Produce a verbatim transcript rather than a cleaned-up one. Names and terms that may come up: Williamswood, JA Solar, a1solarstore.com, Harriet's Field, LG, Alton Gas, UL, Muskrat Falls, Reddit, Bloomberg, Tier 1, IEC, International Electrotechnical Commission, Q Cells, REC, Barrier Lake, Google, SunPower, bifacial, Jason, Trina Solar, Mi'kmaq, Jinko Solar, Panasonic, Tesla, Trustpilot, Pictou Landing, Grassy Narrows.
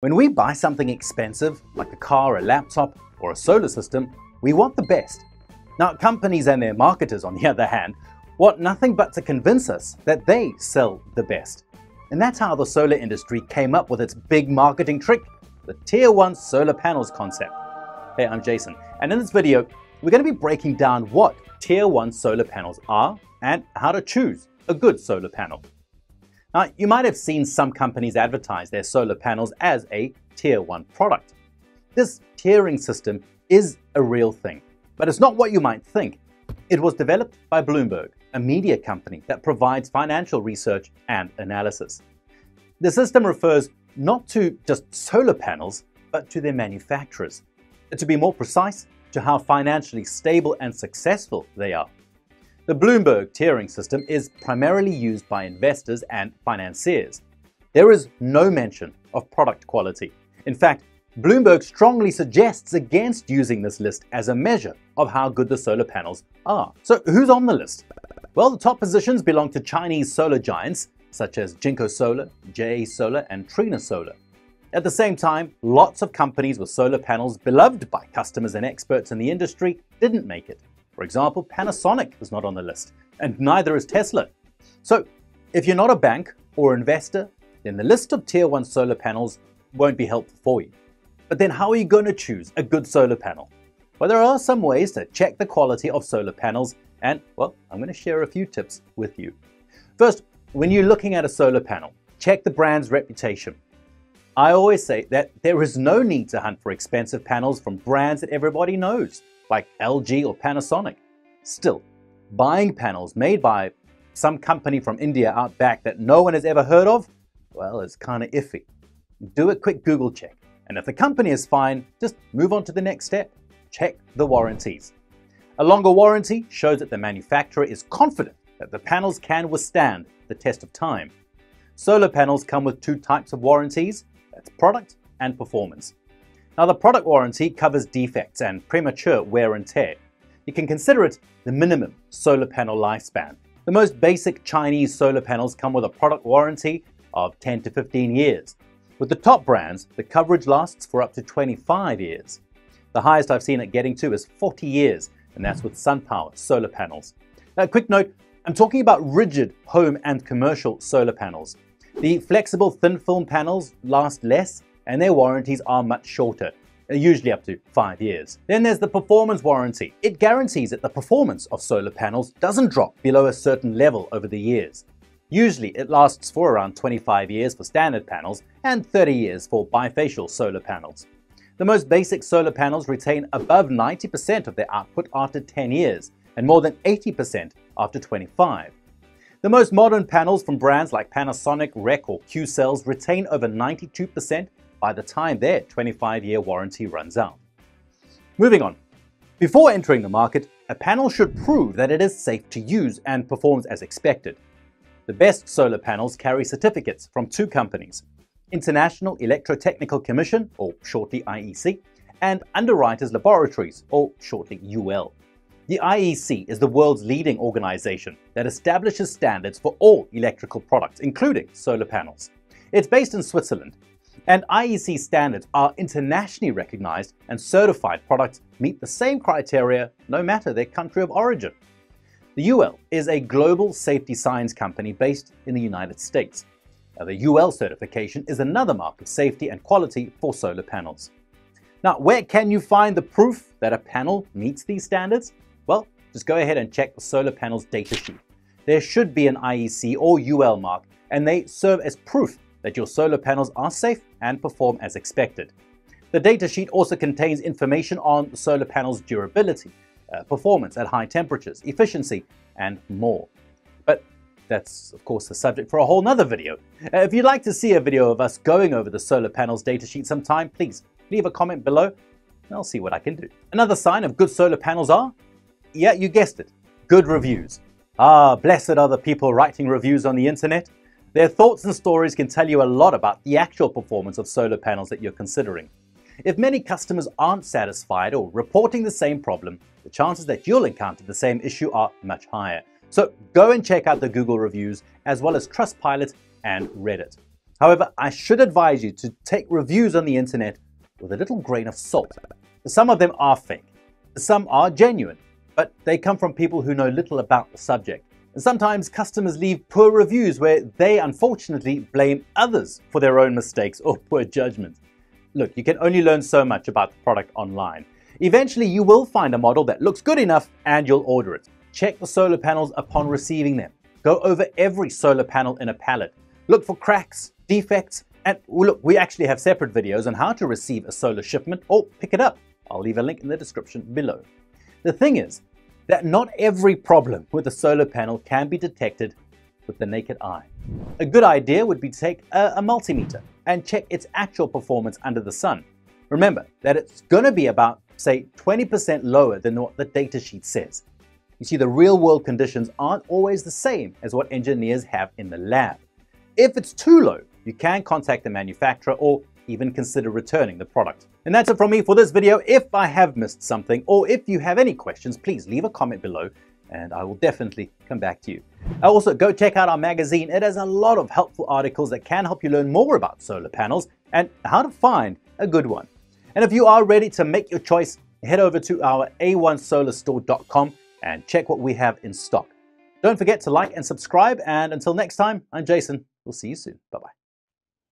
When we buy something expensive, like a car, a laptop, or a solar system, we want the best. Now, companies and their marketers, on the other hand, want nothing but to convince us that they sell the best. And that's how the solar industry came up with its big marketing trick, the Tier one solar panels concept. Hey, I'm Jason, and in this video, we're going to be breaking down what Tier one solar panels are and how to choose a good solar panel. Now, you might have seen some companies advertise their solar panels as a Tier one product. This tiering system is a real thing, but it's not what you might think. It was developed by Bloomberg, a media company that provides financial research and analysis. The system refers not to just solar panels, but to their manufacturers. To be more precise, to how financially stable and successful they are. The Bloomberg tiering system is primarily used by investors and financiers. There is no mention of product quality. In fact, Bloomberg strongly suggests against using this list as a measure of how good the solar panels are. So who's on the list? Well, the top positions belong to Chinese solar giants such as Jinko Solar, J A Solar, and Trina Solar. At the same time, lots of companies with solar panels beloved by customers and experts in the industry didn't make it. For example, Panasonic is not on the list, and neither is Tesla. So if you're not a bank or investor, then the list of Tier one solar panels won't be helpful for you. But then how are you going to choose a good solar panel? Well, there are some ways to check the quality of solar panels, and, well, I'm going to share a few tips with you. First, when you're looking at a solar panel, check the brand's reputation. I always say that there is no need to hunt for expensive panels from brands that everybody knows, like L G or Panasonic. Still, buying panels made by some company from India out back that no one has ever heard of, well, it's kind of iffy. Do a quick Google check, and if the company is fine, just move on to the next step. Check the warranties. A longer warranty shows that the manufacturer is confident that the panels can withstand the test of time. Solar panels come with two types of warranties, that's product and performance. Now, the product warranty covers defects and premature wear and tear. You can consider it the minimum solar panel lifespan. The most basic Chinese solar panels come with a product warranty of ten to fifteen years. With the top brands, the coverage lasts for up to twenty-five years. The highest I've seen it getting to is forty years, and that's with SunPower solar panels. Now, a quick note, I'm talking about rigid home and commercial solar panels. The flexible thin film panels last less, and their warranties are much shorter, usually up to five years. Then there's the performance warranty. It guarantees that the performance of solar panels doesn't drop below a certain level over the years. Usually it lasts for around twenty-five years for standard panels and thirty years for bifacial solar panels. The most basic solar panels retain above ninety percent of their output after ten years and more than eighty percent after twenty-five. The most modern panels from brands like Panasonic, R E C, or Q Cells retain over ninety-two percent by the time their twenty-five year warranty runs out. Moving on. Before entering the market, a panel should prove that it is safe to use and performs as expected. The best solar panels carry certificates from two companies, International Electrotechnical Commission, or shortly I E C, and Underwriters Laboratories, or shortly U L. The I E C is the world's leading organization that establishes standards for all electrical products, including solar panels. It's based in Switzerland, and I E C standards are internationally recognized, and certified products meet the same criteria no matter their country of origin. The U L is a global safety science company based in the United States. Now, the U L certification is another mark of safety and quality for solar panels. Now, where can you find the proof that a panel meets these standards? Well, just go ahead and check the solar panels data sheet. There should be an I E C or U L mark, and they serve as proof that your solar panels are safe and perform as expected. The datasheet also contains information on solar panels' durability, uh, performance at high temperatures, efficiency, and more. But that's, of course, the subject for a whole nother video. Uh, if you'd like to see a video of us going over the solar panels datasheet sometime, please leave a comment below and I'll see what I can do. Another sign of good solar panels are, yeah, you guessed it, good reviews. Ah, blessed are the people writing reviews on the internet. Their thoughts and stories can tell you a lot about the actual performance of solar panels that you're considering. If many customers aren't satisfied or reporting the same problem, the chances that you'll encounter the same issue are much higher. So go and check out the Google reviews as well as Trustpilot and Reddit. However, I should advise you to take reviews on the internet with a little grain of salt. Some of them are fake, some are genuine, but they come from people who know little about the subject. And sometimes customers leave poor reviews where they unfortunately blame others for their own mistakes or poor judgment. Look, you can only learn so much about the product online. Eventually, you will find a model that looks good enough and you'll order it. Check the solar panels upon receiving them. Go over every solar panel in a pallet. Look for cracks, defects, and look, we actually have separate videos on how to receive a solar shipment or pick it up. I'll leave a link in the description below. The thing is that not every problem with a solar panel can be detected with the naked eye. A good idea would be to take a, a multimeter and check its actual performance under the sun. Remember that it's going to be about, say, twenty percent lower than what the datasheet says. You see, the real-world conditions aren't always the same as what engineers have in the lab. If it's too low, you can contact the manufacturer or even consider returning the product. And that's it from me for this video. If I have missed something or if you have any questions, please leave a comment below and I will definitely come back to you. Also, go check out our magazine. It has a lot of helpful articles that can help you learn more about solar panels and how to find a good one. And if you are ready to make your choice, head over to our A one solar store dot com and check what we have in stock. Don't forget to like and subscribe, and until next time, I'm Jason. We'll see you soon. Bye-bye.